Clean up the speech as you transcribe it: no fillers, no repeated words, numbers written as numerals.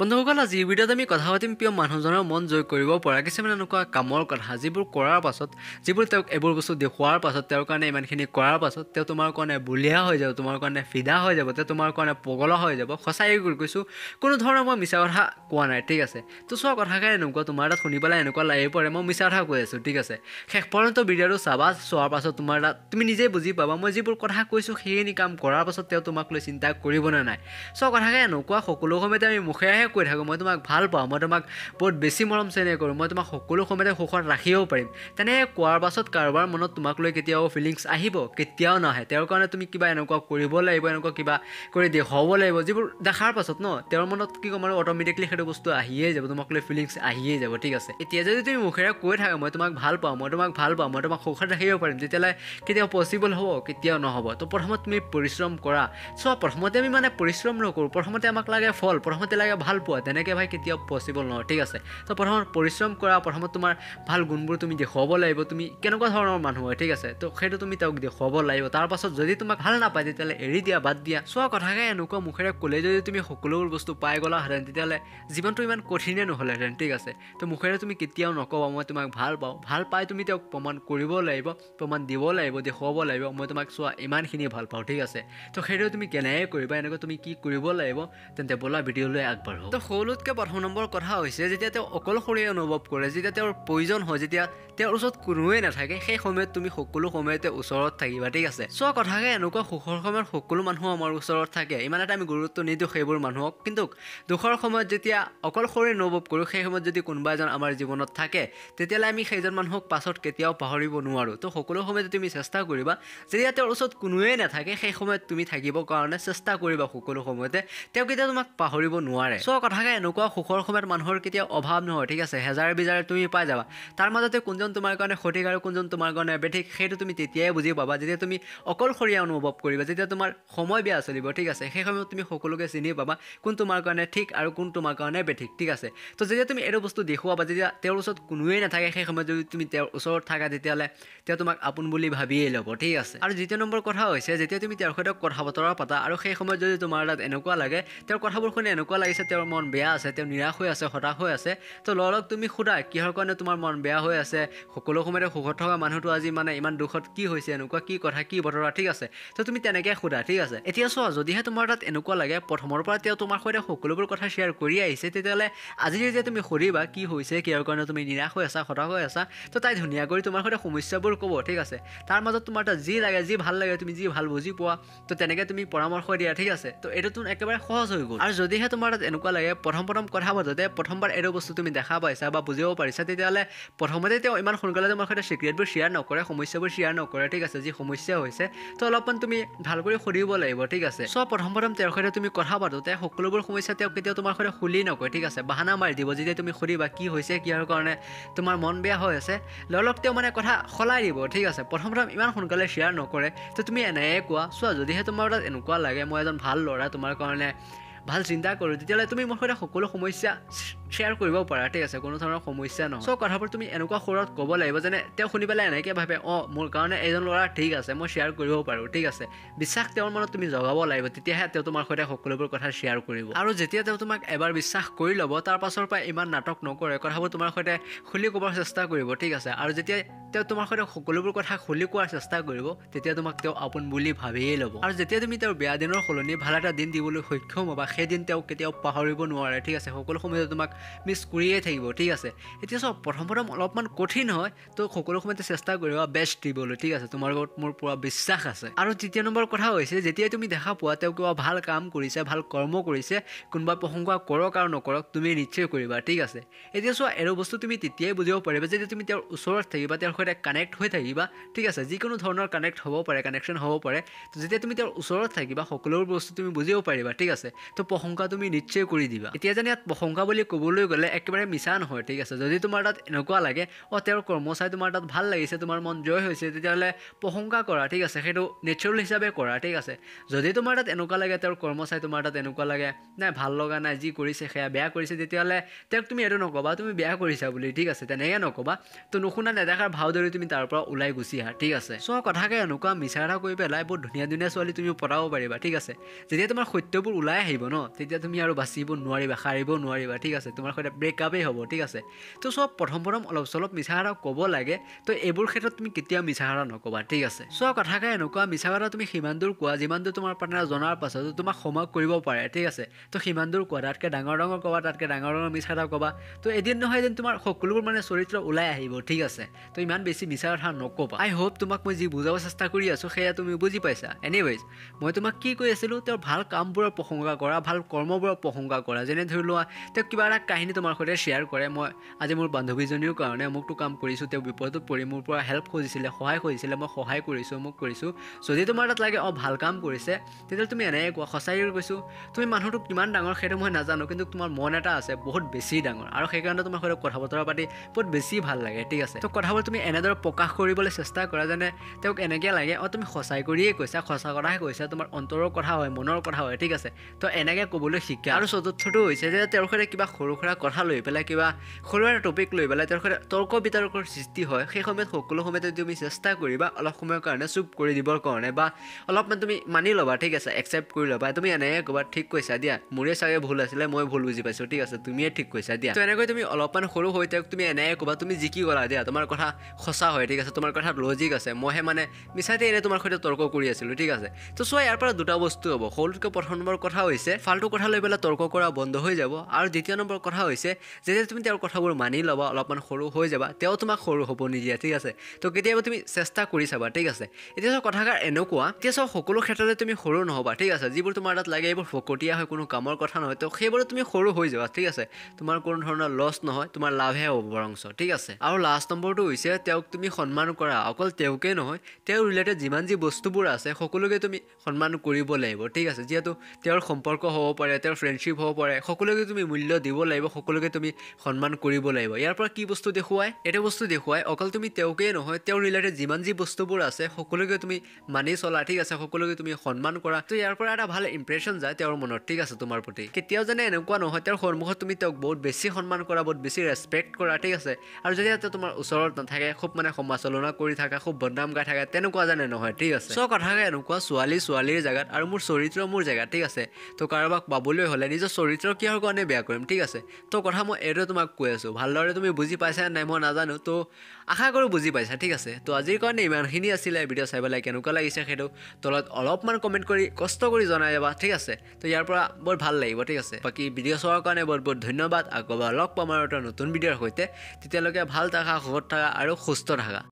বন্ধুসকল, আজি ভিডিঅ'ত আমি কথা পাতিম প্ৰিয় মানুহজনৰ মন জয় কৰিব পৰা কিছুমান এনেকুৱা কামৰ কথা যিবোৰ কৰাৰ পাছত, যিবোৰ তেওঁক এইবোৰ বস্তু দেখুৱাৰ পাছত, তেওঁৰ কাৰণে ইমানখিনি কৰাৰ পাছত তেওঁ তোমাৰ কাৰণে বুলিয়া হৈ যাব, তোমাৰ কাৰণে ফিদা হৈ যাব, তেওঁ তোমাৰ কাৰণে পগলা হৈ যাব। সঁচাই কৈছোঁ, কোনো ধৰণৰ মই মিছা কথা কোৱা নাই, ঠিক আছে। তো চোৱা কথাষাৰ এনেকুৱা, তোমাৰ তাত শুনি পেলাই এনেকুৱা লাগি পৰে মই মিছা কথা কৈ আছোঁ, ঠিক আছে। শেষ পৰ্যন্ত ভিডিঅ'টো চাবা, চোৱাৰ পাছত তোমাৰ তাত তুমি নিজেই বুজি পাবা মই যিবোৰ কথা কৈছোঁ সেইখিনি কাম কৰাৰ পাছত তেওঁ তোমাক লৈ চিন্তা কৰিব নে নাই। চোৱা কথাষাৰ এনেকুৱা, সকলো সময়তে আমি মুখেৰে কৈ থাকো মই তোমাক ভাল পাওঁ, মই তোমাক বহুত বেছি মৰম চেনেহ কৰোঁ, মই তোমাক সকলো সময়তে সুখত ৰাখিব পাৰিম। তেনেকৈ কোৱাৰ পাছত কাৰোবাৰ মনত তোমাক লৈ কেতিয়াও ফিলিংছ আহিব, কেতিয়াও নাহে। তেওঁৰ কাৰণে তুমি কিবা এনেকুৱা কৰিব লাগিব, এনেকুৱা কিবা কৰি দেখুৱাব লাগিব, যিবোৰ দেখাৰ পাছত ন তেওঁৰ মনত কি ক'ম আৰু অট'মেটিকলি সেইটো বস্তু আহিয়েই যাব, তোমাক লৈ ফিলিংছ আহিয়েই যাব, ঠিক আছে। এতিয়া যদি তুমি মুখেৰে কৈ থাকা মই তোমাক ভাল পাওঁ, মই তোমাক ভাল পাওঁ, মই তোমাক সুখত ৰাখিব পাৰিম, তেতিয়ালৈ কেতিয়াও পচিবল হ'ব, কেতিয়াও নহ'ব। তো প্ৰথমত তুমি পৰিশ্ৰম কৰা। চোৱা, প্ৰথমতে আমি মানে পৰিশ্ৰম নকৰোঁ, প্ৰথমতে আমাক লাগে ফল, প্ৰথমতে লাগে ভাল পোৱা, তেনেকৈ ভাই কেতিয়াও পচিবল নহয়, ঠিক আছে। তো প্ৰথমত পৰিশ্ৰম কৰা, প্ৰথমত তোমাৰ ভাল গুণবোৰ তুমি দেখুৱাব লাগিব, তুমি কেনেকুৱা ধৰণৰ মানুহ হয়, ঠিক আছে। তো সেইটো তুমি তেওঁক দেখুৱাব লাগিব। তাৰপাছত যদি তোমাক ভাল নাপায় তেতিয়াহ'লে এৰি দিয়া, বাদ দিয়া। চোৱা কথাষাৰ এনেকুৱা, মুখেৰে ক'লে যদি তুমি সকলোবোৰ বস্তু পাই গ'লাহেঁতেন তেতিয়াহ'লে জীৱনটো ইমান কঠিনে নহ'লেহেঁতেন, ঠিক আছে। তো মুখেৰে তুমি কেতিয়াও নক'বা মই তোমাক ভাল পাওঁ, ভাল পাই তুমি তেওঁক প্ৰমাণ কৰিব লাগিব, প্ৰমাণ দিব লাগিব, দেখুৱাব লাগিব মই তোমাক চোৱা ইমানখিনি ভাল পাওঁ, ঠিক আছে। তো সেইটো তুমি কেনেকৈ কৰিবা, এনেকৈ তুমি কি কৰিব লাগিব, তেন্তে ব'লা ভিডিঅ'লৈ আগবাঢ়ো। তো সকলোতকৈ প্ৰথম নম্বৰ কথা হৈছে, যেতিয়া তেওঁ অকলশৰীয়া অনুভৱ কৰে, যেতিয়া তেওঁৰ প্ৰয়োজন হয়, যেতিয়া তেওঁৰ ওচৰত কোনোৱে নাথাকে, সেই সময়ত তুমি সকলো সময়তে ওচৰত থাকিবা, ঠিক আছে। চোৱা কথাকে এনেকুৱা, সুখৰ সময়ত সকলো মানুহ আমাৰ ওচৰত থাকে, ইমান এটা আমি গুৰুত্ব নিদিওঁ সেইবোৰ মানুহক, কিন্তু দুখৰ সময়ত যেতিয়া অকলশৰী অনুভৱ কৰোঁ, সেই সময়ত যদি কোনোবা এজন আমাৰ জীৱনত থাকে তেতিয়াহ'লে আমি সেইজন মানুহক পাছত কেতিয়াও পাহৰিব নোৱাৰোঁ। তো সকলো সময়তে তুমি চেষ্টা কৰিবা, যেতিয়া তেওঁৰ ওচৰত কোনোৱে নাথাকে সেই সময়ত তুমি থাকিবৰ কাৰণে চেষ্টা কৰিবা, সকলো সময়তে তেওঁ কেতিয়াও তোমাক পাহৰিব নোৱাৰে। চোৱা কথাকে এনেকুৱা, সুখৰ সময়ত মানুহৰ কেতিয়াও অভাৱ নহয়, ঠিক আছে। হেজাৰ বিজাৰ তুমি পাই যাবা, তাৰ মাজতে কোনজন তোমাৰ কাৰণে সঠিক আৰু কোনজন তোমাৰ কাৰণে বেঠিক সেইটো তুমি তেতিয়াই বুজি পাবা যেতিয়া তুমি অকলশৰীয়া অনুভৱ কৰিবা, যেতিয়া তোমাৰ সময় বেয়া চলিব, ঠিক আছে। সেই সময়ত তুমি সকলোকে চিনি পাবা কোন তোমাৰ কাৰণে ঠিক আৰু কোন তোমাৰ কাৰণে বেঠিক, ঠিক আছে। তো যেতিয়া তুমি এইটো বস্তু দেখুৱাবা, যেতিয়া তেওঁৰ ওচৰত কোনোৱেই নাথাকে সেই সময়ত যদি তুমি তেওঁৰ ওচৰত থাকা তেতিয়াহ'লে তেওঁ তোমাক আপোন বুলি ভাবিয়েই ল'ব, ঠিক আছে। আৰু দ্বিতীয় নম্বৰ কথা হৈছে, যেতিয়া তুমি তেওঁৰ সৈতে কথা বতৰা পাতা আৰু সেই সময়ত যদি তোমাৰ তাত এনেকুৱা লাগে, তেওঁৰ কথাবোৰ শুনি এনেকুৱা লাগিছে তেওঁৰ মন বেয়া আছে, তেওঁ নিৰাশ হৈ আছে, হতাশ হৈ আছে, তো ল'ৰাক তুমি সোধা কিহৰ কাৰণে তোমাৰ মন বেয়া হৈ আছে, সকলো সময়তে সুখত থকা মানুহটো আজি মানে ইমান দুখত কি হৈছে, এনেকুৱা কি কথা, কি বতৰা, ঠিক আছে। তো তুমি তেনেকৈ সোধা, ঠিক আছে। এতিয়া চোৱা, যদিহে তোমাৰ তাত এনেকুৱা লাগে প্ৰথমৰ পৰা তেওঁ তোমাৰ সৈতে সকলোবোৰ কথা শ্বেয়াৰ কৰি আহিছে, তেতিয়াহ'লে আজি যেতিয়া তুমি সুধিবা কি হৈছে, কিহৰ কাৰণে তুমি নিৰাশ হৈ আছা, হতাশ হৈ আছা, তো তাই ধুনীয়া কৰি তোমাৰ সৈতে সমস্যাবোৰ ক'ব, ঠিক আছে। তাৰ মাজত তোমাৰ তাত যি লাগে, যি ভাল লাগে, তুমি যি ভাল বুজি পোৱা, তো তেনেকৈ তুমি পৰামৰ্শ দিয়া, ঠিক আছে। তো এইটোতো একেবাৰে সহজ হৈ গ'ল। আৰু যদিহে তোমাৰ তাত এনেকুৱা লাগে প্ৰথম কথা মাজতে প্ৰথমবাৰ এইটো বস্তু তুমি দেখা পাইছা বা বুজিব পাৰিছা, তেতিয়াহ'লে প্ৰথমতে তেওঁ ইমান সোনকালে তোমাৰ সৈতে চিক্ৰেটবোৰ শ্বেয়াৰ নকৰে, সমস্যাবোৰ শ্বেয়াৰ নকৰে, ঠিক আছে। যি সমস্যা হৈছে তো অলপমান তুমি ভাল কৰি সুধিব লাগিব, ঠিক আছে। চোৱা প্ৰথম তেওঁৰ সৈতে তুমি কথা পাতোঁতে সকলোবোৰ সমস্যা তেওঁ কেতিয়াও তোমাৰ সৈতে খুলি নকয়, ঠিক আছে। বাহানা মাৰি দিব, যেতিয়া তুমি সুধিবা কি হৈছে, কিহৰ কাৰণে তোমাৰ মন বেয়া হৈ আছে, লগ তেওঁ মানে কথা সলাই দিব, ঠিক আছে। প্ৰথম ইমান সোনকালে শ্বেয়াৰ নকৰে, তো তুমি এনেকৈ কোৱা, চোৱা যদিহে তোমাৰ তাত এনেকুৱা লাগে মই এজন ভাল ল'ৰা, তোমাৰ কাৰণে ভাল চিন্তা কৰোঁ, তেতিয়াহ'লে তুমি মোৰ সৈতে সকলো সমস্যা শ্বেয়াৰ কৰিব পাৰা, ঠিক আছে। কোনো ধৰণৰ সমস্যা নহয়। চ' কথাবোৰ তুমি এনেকুৱা সুৰত ক'ব লাগিব যেনে তেওঁ শুনি পেলাই এনেকৈ ভাবে, অঁ মোৰ কাৰণে এজন ল'ৰা ঠিক আছে, মই শ্বেয়াৰ কৰিব পাৰোঁ, ঠিক আছে। বিশ্বাস তেওঁৰ মনত তুমি জগাব লাগিব, তেতিয়াহে তেওঁ তোমাৰ সৈতে সকলোবোৰ কথা শ্বেয়াৰ কৰিব। আৰু যেতিয়া তেওঁ তোমাক এবাৰ বিশ্বাস কৰি ল'ব, তাৰ পাছৰ পৰা ইমান নাটক নকৰে, কথাবোৰ তোমাৰ সৈতে খুলি ক'বৰ চেষ্টা কৰিব, ঠিক আছে। আৰু যেতিয়া তেওঁ তোমাৰ সৈতে সকলোবোৰ কথা খুলি কোৱাৰ চেষ্টা কৰিব, তেতিয়া তোমাক তেওঁ আপোন বুলি ভাবিয়েই ল'ব। আৰু যেতিয়া তুমি তেওঁৰ বেয়া দিনৰ সলনি ভাল এটা দিন দিবলৈ সক্ষম হ'বা, সেইদিন তেওঁ কেতিয়াও পাহৰিব নোৱাৰে, ঠিক আছে। সকলো সময়তে তোমাক মিছ কৰিয়ে থাকিব, ঠিক আছে। এতিয়া চব প্ৰথম অলপমান কঠিন হয়, তো সকলো সময়তে চেষ্টা কৰিবা বেষ্ট দিবলৈ, ঠিক আছে। তোমাৰ লগত মোৰ পূৰা বিশ্বাস আছে। আৰু তৃতীয় নম্বৰ কথা হৈছে, যেতিয়াই তুমি দেখা পোৱা তেওঁ কিবা ভাল কাম কৰিছে, ভাল কৰ্ম কৰিছে, কোনোবা প্ৰশংসা কৰক আৰু নকৰক তুমি নিশ্চয় কৰিবা, ঠিক আছে। এতিয়া চোৱা এইটো বস্তু তুমি তেতিয়াই বুজিব পাৰিবা যেতিয়া তুমি তেওঁৰ ওচৰত থাকিবা, তেওঁৰ সৈতে কানেক্ট হৈ থাকিবা, ঠিক আছে। যিকোনো ধৰণৰ কানেক্ট হ'ব পাৰে, কানেকশ্যন হ'ব পাৰে, তো যেতিয়া তুমি তেওঁৰ ওচৰত থাকিবা সকলোবোৰ বস্তু তুমি বুজিব পাৰিবা, ঠিক আছে। তো প্ৰশংসা তুমি নিশ্চয় কৰি দিবা। এতিয়া যেন ইয়াত প্ৰশংসা বুলি ক'ব ক'বলৈ গ'লে একেবাৰে মিছা নহয়, ঠিক আছে। যদি তোমাৰ তাত এনেকুৱা লাগে অ তেওঁৰ কৰ্মচাৰী তোমাৰ তাত ভাল লাগিছে, তোমাৰ মন জয় হৈছে, তেতিয়াহ'লে প্ৰশংসা কৰা, ঠিক আছে, সেইটো নেচাৰেল হিচাপে কৰা, ঠিক আছে। যদি তোমাৰ তাত এনেকুৱা লাগে তেওঁৰ কৰ্মচাৰী তোমাৰ তাত এনেকুৱা লাগে নাই, ভাল লগা নাই, যি কৰিছে সেয়া বেয়া কৰিছে, তেতিয়াহ'লে তেওঁক তুমি এইটো নক'বা তুমি বেয়া কৰিছা বুলি, ঠিক আছে, তেনেকৈ নক'বা। তো নুশুনা নেদেখাৰ ভাও ধৰি তুমি তাৰ পৰা ওলাই গুচি আহা, ঠিক আছে। চ' কথাকে এনেকুৱা মিছা এটা কৰি পেলাই বহুত ধুনীয়া ধুনীয়া ছোৱালী তুমি পটাব পাৰিবা, ঠিক আছে। যেতিয়া তোমাৰ সত্যবোৰ ওলাই আহিব ন, তেতিয়া তুমি আৰু বাচিব নোৱাৰিবা, সাৰিব নোৱাৰিবা, ঠিক আছে, তোমাৰ সৈতে ব্ৰেকআপেই হ'ব, ঠিক আছে। তো চব প্ৰথম অলপ চলপ মিছাহাৰা ক'ব লাগে, তো এইবোৰ ক্ষেত্ৰত তুমি কেতিয়াও মিছাহাৰা নক'বা, ঠিক আছে। চব কথাকে এনেকুৱা মিছাহাৰা তুমি সিমান দূৰ কোৱা যিমান দূৰ তোমাৰ পাৰ্টনাৰ জনাৰ পাছতো তোমাক ক্ষমা কৰিব পাৰে, ঠিক আছে। তো সিমান দূৰ কোৱা, তাতকৈ ডাঙৰ ডাঙৰ ক'বা, তাতকৈ ডাঙৰ ডাঙৰ মিছাহাৰা ক'বা, তো এদিন নহয় এদিন তোমাৰ সকলোবোৰ মানে চৰিত্ৰ ওলাই আহিব, ঠিক আছে। তো ইমান বেছি মিছাহাৰা নক'বা। আই হোপ তোমাক মই যি বুজাব চেষ্টা কৰি আছোঁ সেয়া তুমি বুজি পাইছা। এনিৱেইজ মই তোমাক কি কৈ আছিলোঁ, তেওঁৰ ভাল কামবোৰৰ প্ৰশংসা কৰা, ভাল কৰ্মবোৰৰ প্ৰশংসা কৰা। যেনে ধৰি লোৱা তেওঁ কিবা এটা কাহিনী তোমাৰ সৈতে শ্বেয়াৰ কৰে, মই আজি মোৰ বান্ধৱীজনীৰ কাৰণে মোকতো কাম কৰিছোঁ, তেওঁ বিপদত পৰি মোৰ পৰা হেল্প খুজিছিলে, সহায় খুজিছিলে, মই সহায় কৰিছোঁ, মোক কৰিছোঁ। যদি তোমাৰ তাত লাগে অঁ ভাল কাম কৰিছে, তেতিয়াহ'লে তুমি এনেকৈ কোৱা, সঁচাই কৈছোঁ, তুমি মানুহটো কিমান ডাঙৰ সেইটো মই নাজানো, কিন্তু তোমাৰ মন এটা আছে বহুত বেছি ডাঙৰ, আৰু সেইকাৰণে তোমাৰ সৈতে কথা বতৰা পাতি বহুত বেছি ভাল লাগে, ঠিক আছে। তো কথাবোৰ তুমি এনেদৰে প্ৰকাশ কৰিবলৈ চেষ্টা কৰা, যেনে তেওঁক এনেকৈ লাগে অঁ তুমি সঁচাই কৰিয়ে কৈছা, সঁচা কথাহে কৈছা, তোমাৰ অন্তৰৰ কথা হয়, মনৰ কথা হয়, ঠিক আছে। তো এনেকৈ ক'বলৈ শিকা। আৰু চতুৰ্থটো হৈছে যে তেওঁৰ সৈতে কিবা সৰু সুৰা কথা লৈ পেলাই, কিবা সৰু এটা টপিক লৈ পেলাই তেওঁৰ সৈতে তৰ্ক বিতৰ্কৰ সৃষ্টি হয়, সেই সময়ত সকলো সময়তে তুমি চেষ্টা কৰিবা অলপ সময়ৰ কাৰণে চুপ কৰি দিবৰ কাৰণে, বা অলপমান তুমি মানি ল'বা, ঠিক আছে, একচেপ্ট কৰি ল'বা। তুমি এনেকৈ ক'বা, ঠিক কৈছা দিয়া, মোৰে চাগে ভুল আছিলে, মই ভুল বুজি পাইছোঁ, ঠিক আছে, তুমিয়ে ঠিক কৈছা দিয়া। তো এনেকৈ তুমি অলপমান সৰু হৈ তেওঁক তুমি এনেকৈ ক'বা, তুমি জিকি গ'লা দিয়া, তোমাৰ কথা সঁচা হয়, ঠিক আছে, তোমাৰ কথাত লজিক আছে, মইহে মানে মিছাতে এনেই তোমাৰ সৈতে তৰ্ক কৰি আছিলোঁ, ঠিক আছে। তো চোৱা, ইয়াৰ পৰা দুটা বস্তু হ'ব। সৰুতকৈ প্ৰথম নম্বৰ কথা হৈছে ফাল্টু কথা লৈ পেলাই তৰ্ক কৰা বন্ধ হৈ যাব, আৰু দ্বিতীয় নম্বৰ কথা হৈছে যেতিয়া তুমি তেওঁৰ কথাবোৰ মানি ল'বা, অলপমান সৰু হৈ যাবা, তেওঁ তোমাক সৰু হ'ব নিদিয়ে, ঠিক আছে। তো কেতিয়াবা তুমি চেষ্টা কৰি চাবা, ঠিক আছে। এতিয়া চব কথাষাৰ এনেকুৱা, এতিয়া চব সকলো ক্ষেত্ৰতে তুমি সৰু নহ'বা, ঠিক আছে। যিবোৰ তোমাৰ তাত লাগে এইবোৰ ফকটীয়া হয়, কোনো কামৰ কথা নহয়, তো সেইবোৰত তুমি সৰু হৈ যাবা, ঠিক আছে। তোমাৰ কোনো ধৰণৰ লছ নহয়, তোমাৰ লাভহে হ'ব বৰংশ, ঠিক আছে। আৰু লাষ্ট নম্বৰটো হৈছে তেওঁক তুমি সন্মান কৰা, অকল তেওঁকেই নহয়, তেওঁৰ ৰিলেটেড যিমান যি বস্তুবোৰ আছে সকলোকে তুমি সন্মান কৰিব লাগিব, ঠিক আছে। যিহেতু তেওঁৰ সম্পৰ্ক হ'ব পাৰে, তেওঁৰ ফ্ৰেণ্ডশ্বিপ হ'ব পাৰে, সকলোকে তুমি মূল্য দিব লাগিব, সকলোকে তুমি সন্মান কৰিব লাগিব। ইয়াৰ পৰা কি বস্তু দেখুৱাই, এইটো বস্তু দেখুৱাই অকল তুমি তেওঁকেই নহয়, তেওঁৰ ৰিলেটেড যিমান যি বস্তুবোৰ আছে সকলোকে তুমি মানি চলা, ঠিক আছে, সকলোকে তুমি সন্মান কৰা। তো ইয়াৰ পৰা এটা ভাল ইম্প্ৰেশ্যন যায় তেওঁৰ মনত, ঠিক আছে, তোমাৰ প্ৰতি। কেতিয়াও যেনে এনেকুৱা নহয় তেওঁৰ সন্মুখত তুমি তেওঁক বহুত বেছি সন্মান কৰা, বহুত বেছি ৰেচপেক্ট কৰা, ঠিক আছে। আৰু যেতিয়া তোমাৰ ওচৰত নাথাকে, খুব মানে সমালোচনা কৰি থাকা, খুব বদনাম গাই থাকা, তেনেকুৱা যেনে নহয়, ঠিক আছে। চব কথাকে এনেকুৱা ছোৱালীৰ জেগাত আৰু মোৰ চৰিত্ৰ মোৰ জেগাত, ঠিক আছে। তো কাৰোবাক পাবলৈ হ'লে নিজৰ চৰিত্ৰ কিহৰ কাৰণে বেয়া কৰিম, ঠিক আছে। তো কথা মই এইটো তোমাক কৈ আছোঁ, ভালদৰে তুমি বুজি পাইছা নাই মই নাজানো, তো আশা কৰোঁ বুজি পাইছা, ঠিক আছে। তো আজিৰ কাৰণে ইমানখিনি আছিলে। ভিডিঅ' চাই পেলাই কেনেকুৱা লাগিছে সেইটো তলত অলপমান কমেণ্ট কৰি কষ্ট কৰি জনাই যাবা, ঠিক আছে। তো ইয়াৰ পৰা বৰ ভাল লাগিব, ঠিক আছে। বাকী ভিডিঅ' চোৱাৰ কাৰণে বহুত বহুত ধন্যবাদ। আকৌ লগ পাম আৰু এটা নতুন ভিডিঅ'ৰ সৈতে, তেতিয়ালৈকে ভাল থাকা, সুখত থাকা আৰু সুস্থ থাকা।